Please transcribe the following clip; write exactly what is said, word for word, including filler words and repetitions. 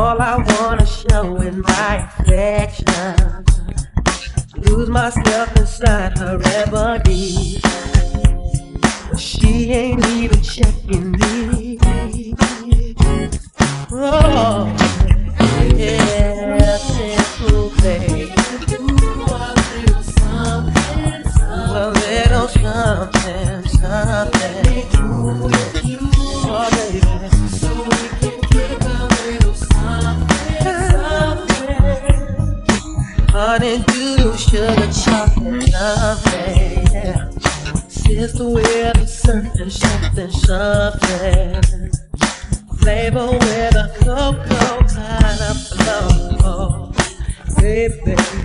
all I wanna show is my affection. Lose myself inside her remedy. She ain't even checking me. Oh, yeah, simple thing. A little something, something. Oh, baby. So we can give a little something, something. Honey, do sugar, chocolate, loving. Yeah. Sister with something, something, something. Flavor with a cocoa kind of flow. Hey, baby.